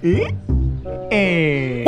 What? Hey.